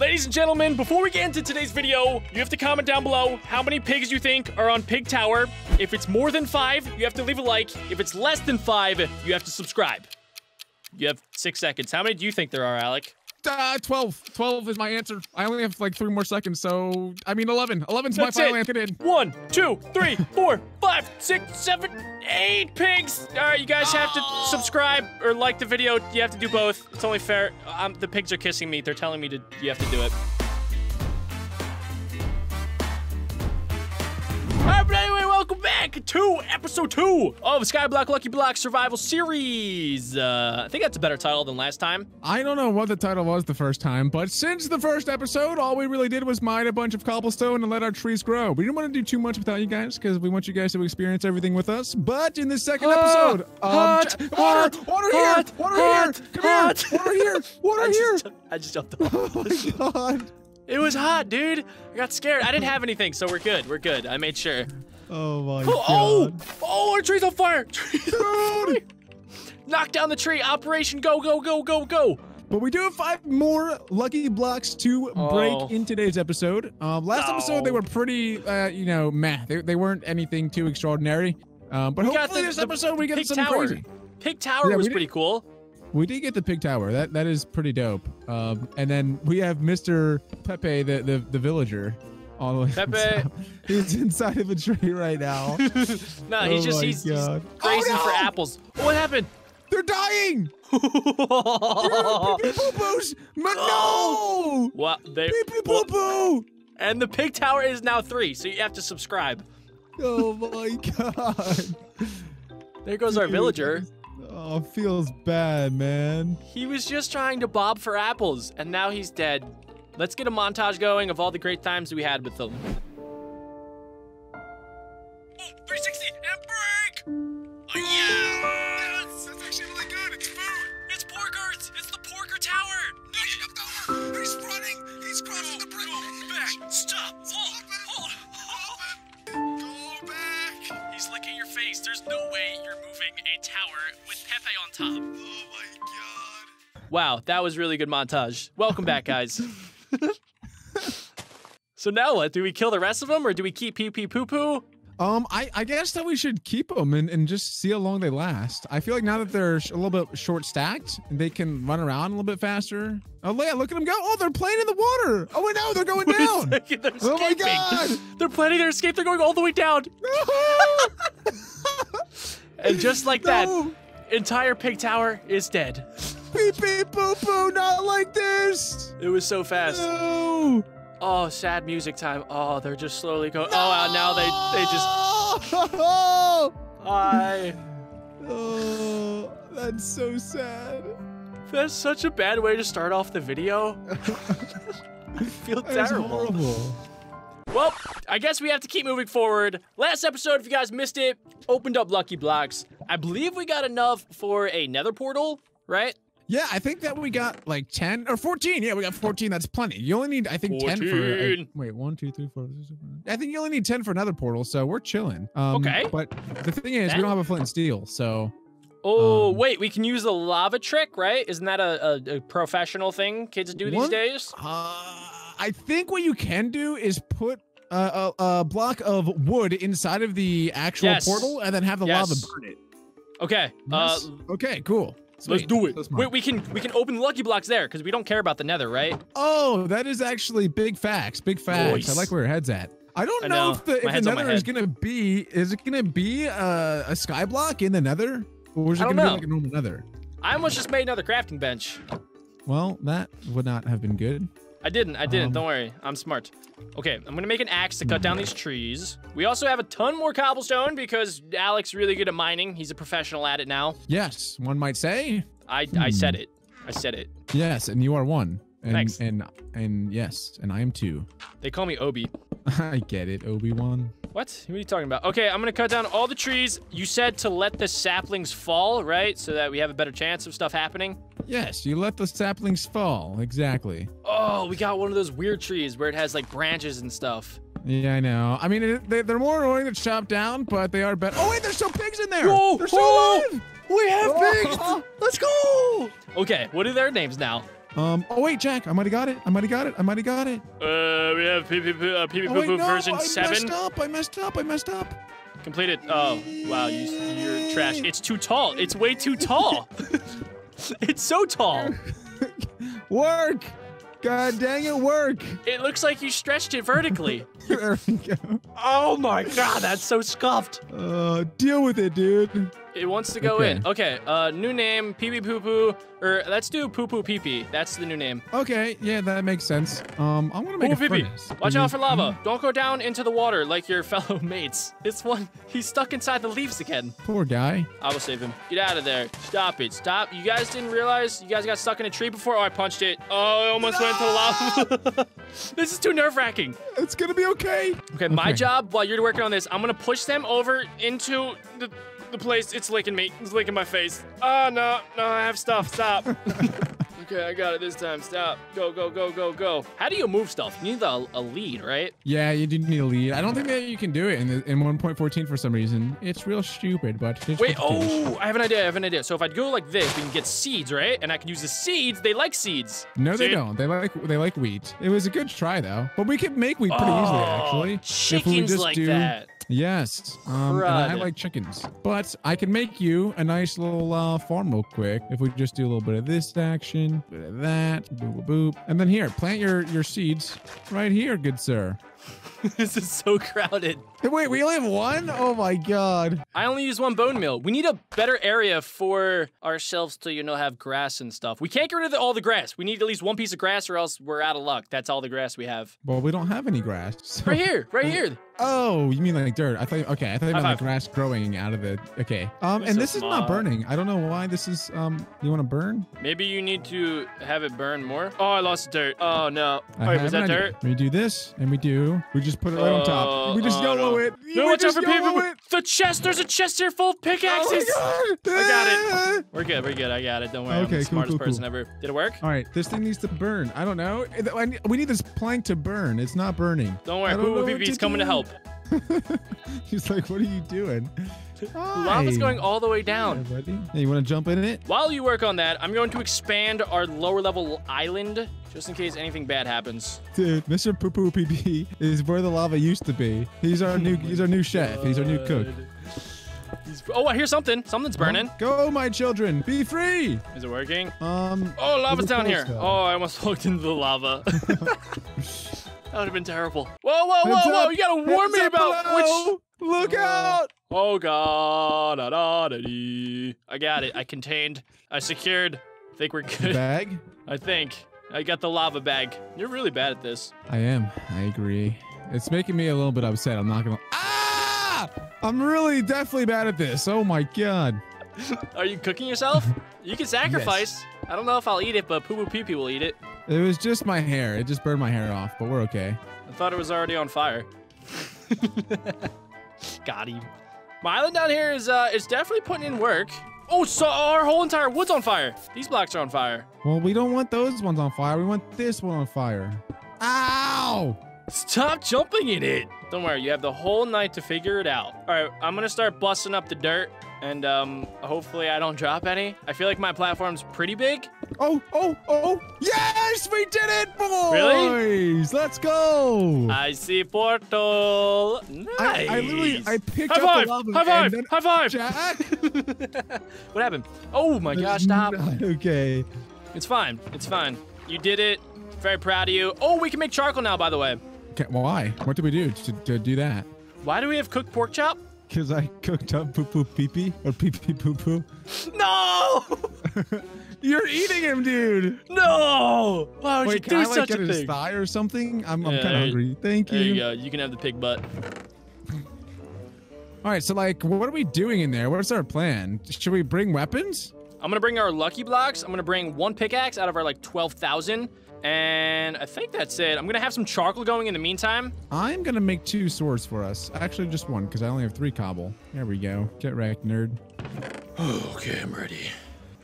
Ladies and gentlemen, before we get into today's video, you have to comment down below how many pigs you think are on Pig Tower. If it's more than 5, you have to leave a like. If it's less than 5, you have to subscribe. You have 6 seconds. How many do you think there are, Alec? 12. 12 is my answer. I only have like 3 more seconds, so I mean 11. 11's my final answer. 1, 2, 3, 4, 5, 6, 7, 8 pigs. All right, you guys have to subscribe or like the video. You have to do both. It's only fair. The pigs are kissing me. They're telling me to. You have to do it. All right, but anyway, welcome back to episode 2 of Skyblock Lucky Block Survival Series. I think that's a better title than last time. I don't know what the title was the first time, but since the first episode, all we really did was mine a bunch of cobblestone and let our trees grow. We didn't want to do too much without you guys because we want you guys to experience everything with us. But in the second episode, water here! I just jumped off. Oh my god. It was hot, dude. I got scared. I didn't have anything, so we're good. We're good. I made sure. Oh, my God. Oh, our tree's on fire. Tree's on fire. Knock down the tree. Operation go, go, go, go, go. But we do have 5 more lucky blocks to break in today's episode. Last episode, they were pretty, you know, meh. They weren't anything too extraordinary. But hopefully this episode, we get something crazy. Pig Tower was pretty cool. We did get the Pig Tower. That is pretty dope. And then we have Mr. Pepe, the villager, all the way. Pepe, he's inside of a tree right now. No, he's crazy for apples. What happened? They're dying. Pee-pee-poo-poos. No. What? Pee-pee-poo-poo. And the Pig Tower is now 3, so you have to subscribe. Oh my god. There goes our villager. Oh, feels bad, man. He was just trying to bob for apples, and now he's dead. Let's get a montage going of all the great times we had with them. 360 and break! Oh, yeah! That's actually really good. It's food. It's Porkers. It's the Porker Tower. No, he's running. He's crossing the bridge. Go back. Stop. Hold. Hold. Go back. He's licking your face. There's no way you're moving a tower with Pepe on top. Oh my god. Wow, that was really good montage. Welcome back, guys. So now what? Do we kill the rest of them or do we keep Poo-Poo-Poo? I guess that we should keep them and just see how long they last. I feel like now that they're a little bit short stacked, they can run around a little bit faster. Oh, yeah, look at them go. Oh, they're playing in the water. Oh, wait, no, they're going down. They're oh, my God. They're planning their escape. They're going all the way down. No. And just like that, entire Pig Tower is dead. Beep, beep, boo, boo, not like this. It was so fast. No. Oh, sad music time. Oh, they're just slowly going. No! Oh, now they just. Hi. Oh, that's so sad. That's such a bad way to start off the video. I feel terrible. Horrible. Well, I guess we have to keep moving forward. Last episode, if you guys missed it, opened up Lucky Blocks. I believe we got enough for a nether portal, right? Yeah, I think that we got like 10 or 14. Yeah, we got 14. That's plenty. You only need, I think, 14. 10 for. Wait, 1, 2, 3, 4, 5, 6, 7, 8. I think you only need 10 for another portal, so we're chilling. Okay. But the thing is, we don't have a flint and steel, so. Oh, wait, we can use the lava trick, right? Isn't that a professional thing kids do these days? I think what you can do is put a block of wood inside of the actual portal and then have the lava burn it. Okay. Nice. Okay, cool. Sweet. Let's do it. Wait, we can open Lucky Blocks there because we don't care about the nether, right? Oh, that is actually big facts. Big facts. Nice. I like where your head's at. I don't know if the nether is gonna be. Is it gonna be a skyblock in the nether, or is it gonna be like a normal nether? I almost just made another crafting bench. Well, that would not have been good. I didn't. Don't worry. I'm smart. Okay, I'm going to make an axe to cut down these trees. We also have a ton more cobblestone because Alec's really good at mining. He's a professional at it now. Yes, one might say. I said it. I said it. Yes, and you are one. And, thanks. And yes, and I am 2. They call me Obi. I get it, Obi-Wan. What are you talking about? Okay, I'm going to cut down all the trees. You said to let the saplings fall, right? So that we have a better chance of stuff happening. Yes, you let the saplings fall. Exactly. Oh, we got one of those weird trees where it has like branches and stuff. Yeah, I know. I mean, they're more annoying to chop down, but they are better. Oh, wait, there's still pigs in there. Whoa, they're still alive. We have pigs. Let's go. Okay, what are their names now? Oh wait, Jack, I might have got it. We have Pee-Pee-Poo-Poo version 7. I messed up. Completed. Oh, wow, you're trash. It's too tall. It's way too tall. It's so tall. Work. God dang it, work. It looks like you stretched it vertically. There we go. Oh my God, that's so scuffed. Deal with it, dude. It wants to go in. Okay, new name, Pee-Pee-Poo-Poo, or let's do Poo-Poo-Pee-Pee. That's the new name. Okay, yeah, that makes sense. I want to make a furnace. Watch out for lava. Don't go down into the water like your fellow mates. This one, he's stuck inside the leaves again. Poor guy. I will save him. Get out of there. Stop it. Stop. You guys didn't realize you guys got stuck in a tree before? Oh, I punched it. Oh, I almost went to the lava. This is too nerve-wracking. It's going to be okay. Okay, my job, while you're working on this, I'm going to push them over into the... place. It's licking me. It's licking my face. Oh, no. No, I have stuff. Stop. Okay, I got it this time. Stop. Go, go, go, go, go. How do you move stuff? You need a lead, right? Yeah, you do need a lead. I don't think that you can do it in 1.14 for some reason. It's real stupid, but... Wait, oh, I have an idea. So if I go like this, we can get seeds, right? And I can use the seeds. They like seeds. No, they don't. They like wheat. It was a good try, though. But we can make wheat pretty easily, actually. Chickens like that. Yes, and I like chickens, but I can make you a nice little farm real quick if we just do a little bit of this action, bit of that, boop, boop, boop. And then here, plant your seeds right here, good sir. This is so crowded. Hey, wait, we only have one? Oh my God. I only use one bone meal. We need a better area for ourselves to, you know, have grass and stuff. We can't get rid of all the grass. We need at least one piece of grass or else we're out of luck. That's all the grass we have. Well, we don't have any grass. So. Right here, right here. Oh, you mean like dirt? I thought you meant like grass growing out of the. Okay. And this is not burning. I don't know why this is. You want to burn? Maybe you need to have it burn more. Oh, I lost dirt. Oh no. All right, was that dirt? We do this, and we do. We just put it right on top. We just yellow it. No, watch out for people. The chest. There's a chest here full of pickaxes. Oh my God. I got it. We're good. We're good. I got it. Don't worry. Okay, I'm the smartest person ever. Did it work? All right. This thing needs to burn. I don't know. We need this plank to burn. It's not burning. Don't worry. Poo-Poo-Pee-Pee's coming to help. He's like, what are you doing? Lava's going all the way down. Hey, buddy. Hey, you want to jump in it? While you work on that, I'm going to expand our lower level island just in case anything bad happens. Dude, Mr. Poo-Poo-Pee-Pee is where the lava used to be. He's our new chef. He's our new cook. Oh, I hear something. Something's burning. Go, my children. Be free. Is it working? Oh, lava's down here. Oh, I almost looked into the lava. That would have been terrible. Whoa, whoa, whoa, whoa. You gotta warn me about which... Look out! Oh, God. I got it. I contained. I secured. I think we're good. Bag? I think. I got the lava bag. You're really bad at this. I am. I agree. It's making me a little bit upset. I'm not gonna... Ah! I'm really definitely bad at this. Oh, my God. Are you cooking yourself? You can sacrifice. Yes. I don't know if I'll eat it, but Poo-Poo-Pee-Pee will eat it. It was just my hair. It just burned my hair off, but we're okay. I thought it was already on fire. Got him. My island down here is definitely putting in work. Oh, so our whole entire wood's on fire. These blocks are on fire. Well, we don't want those ones on fire. We want this one on fire. Ow! Stop jumping in it. Don't worry. You have the whole night to figure it out. All right, I'm going to start busting up the dirt. And hopefully I don't drop any. I feel like my platform's pretty big. Oh, oh, oh. Yes, we did it, boys. Really? Let's go. I see portal. Nice. I literally, I picked up the lava. High five. Jack. What happened? Oh, my gosh, stop. Okay. It's fine. It's fine. You did it. Very proud of you. Oh, we can make charcoal now, by the way. Okay, well, why? What did we do to do that? Why do we have cooked pork chop? Because I cooked up Poo-Poo-Pee-Pee or Pee-Pee-Poo-Poo. No! You're eating him, dude. No! Why would you do such a thing? Wait, can I like get his thigh or something? I'm kind of hungry. Thank you. There you go. You can have the pig butt. All right, so like, what are we doing in there? What's our plan? Should we bring weapons? I'm gonna bring our lucky blocks. I'm gonna bring one pickaxe out of our like 12,000. And I think that's it. I'm going to have some charcoal going in the meantime. I'm going to make 2 swords for us. Actually, just one, because I only have 3 cobble. There we go. Get wrecked, nerd. Okay, I'm ready.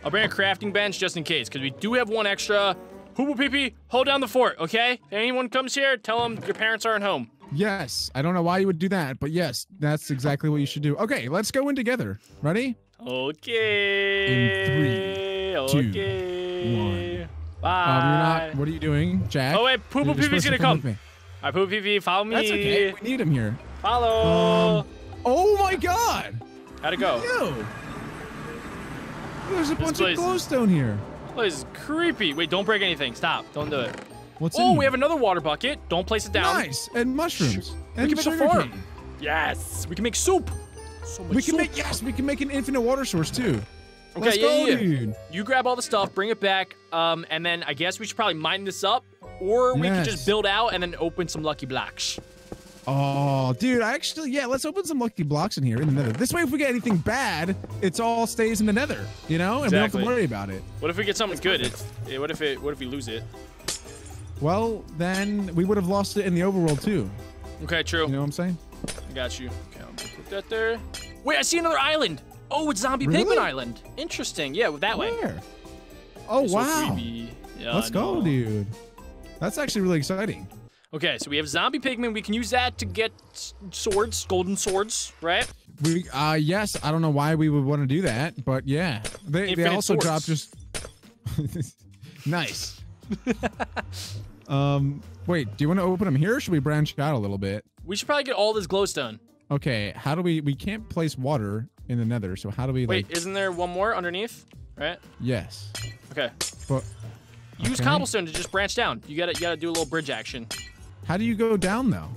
I'll bring a crafting bench just in case, because we do have 1 extra. Poo-Poo-Pee-Pee, hold down the fort, okay? If anyone comes here, tell them your parents aren't home. Yes. I don't know why you would do that, but yes, that's exactly what you should do. Okay, let's go in together. Ready? Okay. In 3, 2, 1. Bye. What are you doing, Jack? Oh, wait, Poo-Poo-Pee-Pee's gonna come. All right, Poo-Poo-Pee-Pee, follow me. That's okay. We need him here. Follow. Oh my God. How'd it go? Yo. There's a bunch of glowstone here. That is creepy. Wait, don't break anything. Stop. Don't do it. What's in here? We have another water bucket. Don't place it down. Nice. And mushrooms. And we can make a farm. Cane. Yes. We can make soup. So much soup. Yes, we can make an infinite water source too. Okay, Let's go, dude. You grab all the stuff, bring it back, and then I guess we should probably mine this up, or we could just build out and then open some lucky blocks. Oh, dude, yeah, let's open some lucky blocks in here in the nether. This way, if we get anything bad, it all stays in the nether, you know? And exactly. We don't have to worry about it. What if we get something good? What if we lose it? Well, then we would have lost it in the overworld, too. Okay, true. You know what I'm saying? I got you. Okay, I'm gonna put that there. Wait, I see another island. Oh, it's Zombie Pigman Island. Interesting. Yeah, that way. Where? Oh, wow. Yeah, let's go, dude. That's actually really exciting. Okay, so we have Zombie Pigman. We can use that to get swords, golden swords, right? We, yes. I don't know why we would want to do that, but yeah. They also dropped just... Nice. Wait, do you want to open them here or should we branch out a little bit? We should probably get all this glowstone. Okay, how do we can't place water in the nether, so how do we wait, isn't there one more underneath, right? Yes. Okay. But, use cobblestone to just branch down. You gotta do a little bridge action. How do you go down though?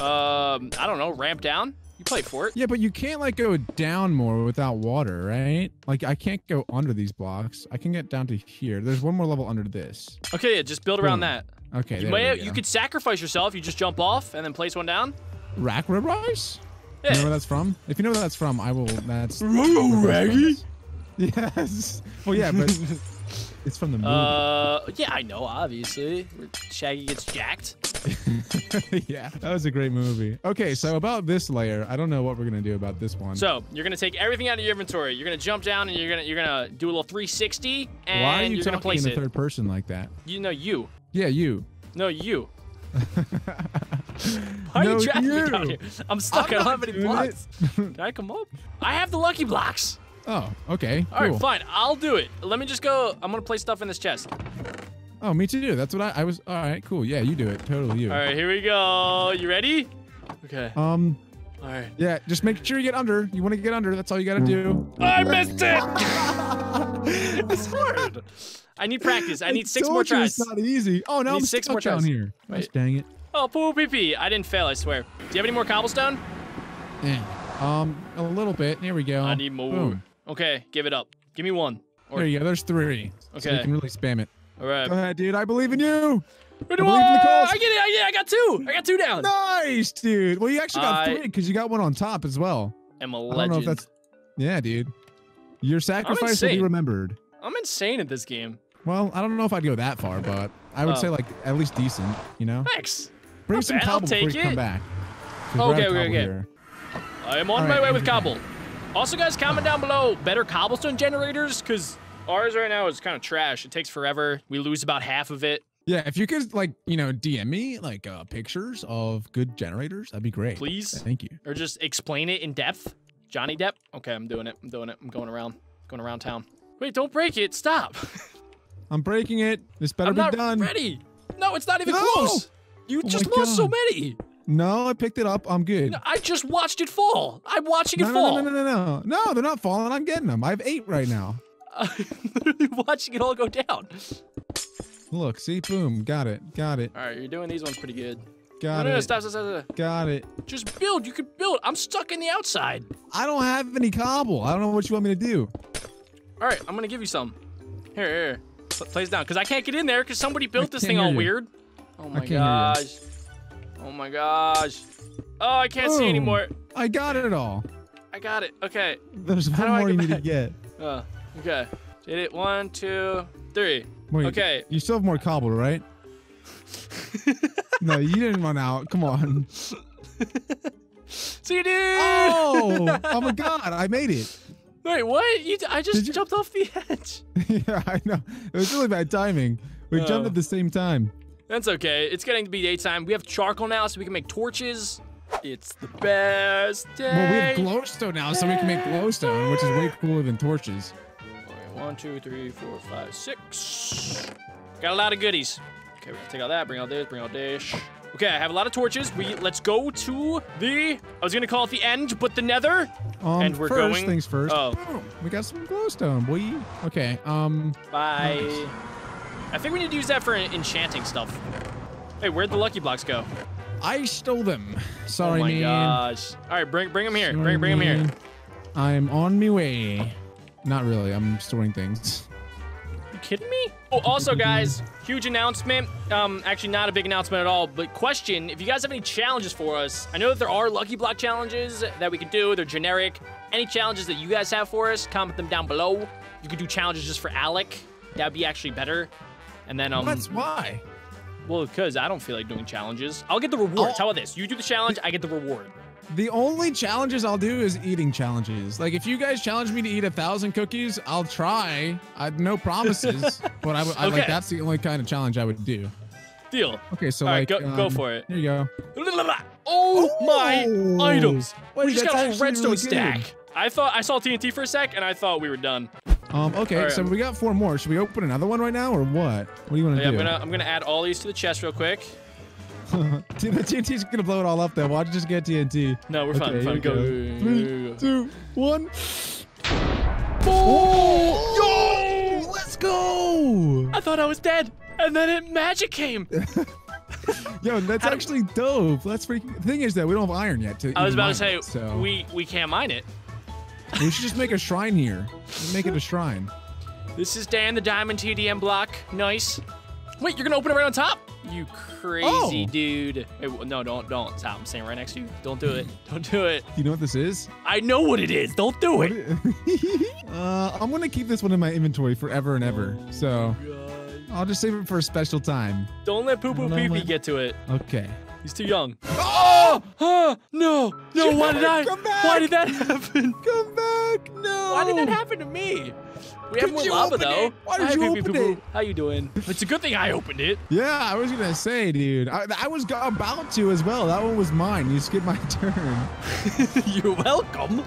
I don't know, ramp down? You play for it. Yeah, but you can't like go down more without water, right? Like I can't go under these blocks. I can get down to here. There's one more level under this. Okay, yeah, just build around that. Okay, you could sacrifice yourself, you just jump off and then place one down. Rack rib rice? Yeah. You know where that's from? If you know where that's from, I will. That's. Ooh, Raggy? Yes. Well, yeah, but it's from the movie. Yeah, I know, obviously. Shaggy gets jacked. Yeah, that was a great movie. Okay, so about this layer, I don't know what we're gonna do about this one. So you're gonna take everything out of your inventory. You're gonna jump down and you're gonna do a little 360 and why are you talking gonna place in the third person like that? You know you. Yeah, you. No, you. Why are you trapping me down here? I'm stuck. I don't have any blocks. Can I come up? I have the lucky blocks. Oh, okay. All right, fine. I'll do it. Let me just go. I'm gonna place stuff in this chest. Oh, me too. That's what I was. All right, cool. Yeah, you do it. Totally you. All right, here we go. You ready? Okay. All right. Yeah, just make sure you get under. You want to get under. That's all you gotta do. I missed it. It's hard. I need practice. I need six more tries. It's not easy. Oh, now I'm stuck down here. Gosh, dang it. Oh, Poo-Poo-Pee-Pee. I didn't fail, I swear. Do you have any more cobblestone? Yeah. A little bit. Here we go. I need more. Boom. Okay, give it up. Give me one. There you go. There's three. Okay. So you can really spam it. All right. Go ahead, dude. I believe in you. I believe in the calls. I get it. I got two. I got two down. Nice, dude. Well, you actually got three because you got one on top as well. I'm a legend. I don't know if that's... Yeah, dude. Your sacrifice will be remembered. I'm insane at this game. Well, I don't know if I'd go that far, but I would say like at least decent, you know? Thanks. Bring some cobble before you come back. Okay. I am on my way with cobble. Also, guys, comment down below better cobblestone generators, because ours right now is kind of trash. It takes forever. We lose about half of it. Yeah, if you could, like, you know, DM me, like, pictures of good generators, that'd be great. Please? Thank you. Or just explain it in depth. Johnny Depp? Okay, I'm doing it. I'm doing it. I'm going around town. Wait, don't break it. Stop. I'm breaking it. This better be done. I'm not ready. No, it's not even close. You just lost so many. No, I picked it up. I'm good. No, I just watched it fall. I'm watching it fall. No. No, they're not falling. I'm getting them. I have 8 right now. I'm literally watching it all go down. Look, see? Boom. Got it. Got it. All right, you're doing these ones pretty good. Got it. No, stop. Got it. Just build. You can build. I'm stuck in the outside. I don't have any cobble. I don't know what you want me to do. All right, I'm going to give you some. Here. Place down, because I can't get in there because somebody built this thing all weird. Oh my gosh. Oh my gosh. Oh, I can't see anymore. I got it all. I got it. Okay. There's one more you need to get. Okay. Did it. 1, 2, 3. Wait, okay. You still have more cobble, right? No, you didn't run out. Come on. See you, dude. Oh my God. I made it. Wait, what? I just jumped off the edge. Yeah, I know. It was really bad timing. We jumped at the same time. That's okay. It's getting to be daytime. We have charcoal now, so we can make torches. It's the best day. Well, we have glowstone now, so we can make glowstone, which is way cooler than torches. One, two, three, four, five, six. Got a lot of goodies. Okay, we're gonna take all that, bring all this, bring all this. Okay, I have a lot of torches. Let's go to the, I was gonna call it the end, but the nether. And we're first going. Things first. Oh. We got some glowstone, boy. Okay, Bye. Nice. I think we need to use that for enchanting stuff. Hey, where'd the lucky blocks go? I stole them. Sorry, man. Oh my gosh. All right, bring them here. Bring them here. I'm on my way. Not really, I'm storing things. You kidding me? Oh, also guys, huge announcement. Actually not a big announcement at all, but question, if you guys have any challenges for us, I know that there are lucky block challenges that we could do, they're generic. Any challenges that you guys have for us, comment them down below. You could do challenges just for Alec. That'd be actually better. And then, That's why. Well, because I don't feel like doing challenges. I'll get the rewards, how about this? You do the challenge, I get the reward. The only challenges I'll do is eating challenges. Like, if you guys challenge me to eat 1,000 cookies, I'll try. I have no promises, but I like, that's the only kind of challenge I would do. Deal. Okay, so all like, right, go for it. Here you go. Oh, my items. Wait, we just got a whole redstone really stack. I thought I saw TNT for a sec, and I thought we were done. Okay, right. So we got 4 more. Should we open another one right now, or what? What do you want to do? I'm gonna add all these to the chest real quick. Dude, the TNT's gonna blow it all up though. Why'd you just get TNT? No, we're fine. Okay, go. 3, 2, 1. Oh! Yo! Let's go! I thought I was dead, and then magic came. Yo, that's actually dope. That's freaking. The thing is that we don't have iron yet. I was about to say, we can't mine it. We should just make a shrine here. Let's make it a shrine. This is Dan, the Diamond TDM block. Nice. Wait, you're gonna open it right on top? You crazy dude. Wait, no, don't. Stop. I'm standing right next to you. Don't do it. Don't do it. You know what this is? I know what it is. Don't do it. I'm going to keep this one in my inventory forever and ever. So I'll just save it for a special time. Don't let Poo-Poo-Pee-Pee get to it. Okay. He's too young. Oh! No. No, why did I? Come back. Why did that happen? Come back. No. Why did that happen to me? We have more lava, though. Why did you open it? How you doing? It's a good thing I opened it. Yeah, I was going to say, dude. I was about to as well. That one was mine. You skipped my turn. You're welcome.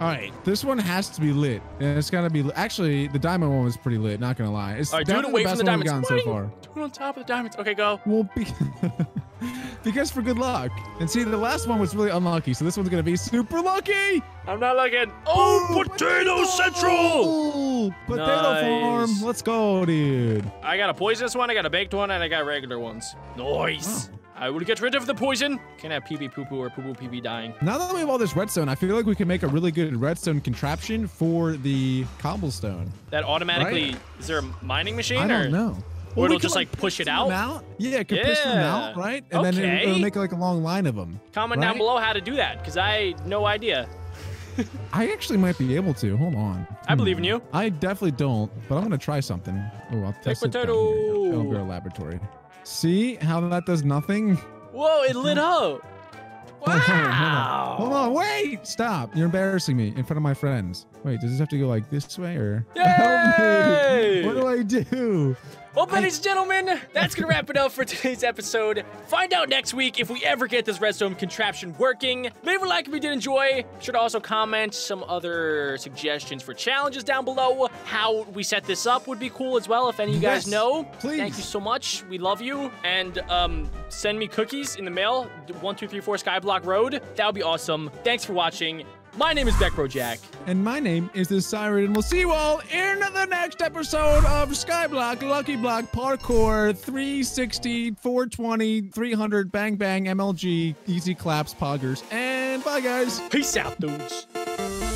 All right. This one has to be lit. And it's got to be... Actually, the diamond one was pretty lit. Not going to lie. It's all right, do it away from the diamonds. So far. Do it on top of the diamonds. Okay, go. Well, because for good luck. And see, the last one was really unlucky, so this one's gonna be super lucky. I'm not looking. Oh, potato central! Potato farm. Let's go, dude. I got a poisonous one, I got a baked one, and I got regular ones. Nice. Wow. I would get rid of the poison. Can't have Pee-Pee-Poo-Poo or Poo-Poo-Pee-Pee dying. Now that we have all this redstone, I feel like we can make a really good redstone contraption for the cobblestone. That automatically, right? Is there a mining machine? I don't know. Or it'll just, like, push it out? Yeah, it can push them out, right? And then it'll make, like, a long line of them. Comment down below how to do that, because I have no idea. I actually might be able to. Hold on. I believe in you. I definitely don't, but I'm going to try something. Oh, I'll test it down here. It'll go to a laboratory. See how that does nothing? Whoa, it lit up. Wow. Hold on. Wait. Stop. You're embarrassing me in front of my friends. Wait, does this have to go, like, this way, or? Yay! What do I do? Well, ladies and gentlemen, that's going to wrap it up for today's episode. Find out next week if we ever get this redstone contraption working. Leave a like if you did enjoy. Be sure to also comment some other suggestions for challenges down below. How we set this up would be cool as well, if any of you guys know. Please. Thank you so much. We love you. And send me cookies in the mail, 1234 Skyblock Road. That would be awesome. Thanks for watching. My name is BeckBroJack. And my name is The Siren. And we'll see you all in the next episode of Skyblock Lucky Block Parkour 360, 420, 300, Bang Bang, MLG, Easy Claps, Poggers. And bye, guys. Peace out, dudes.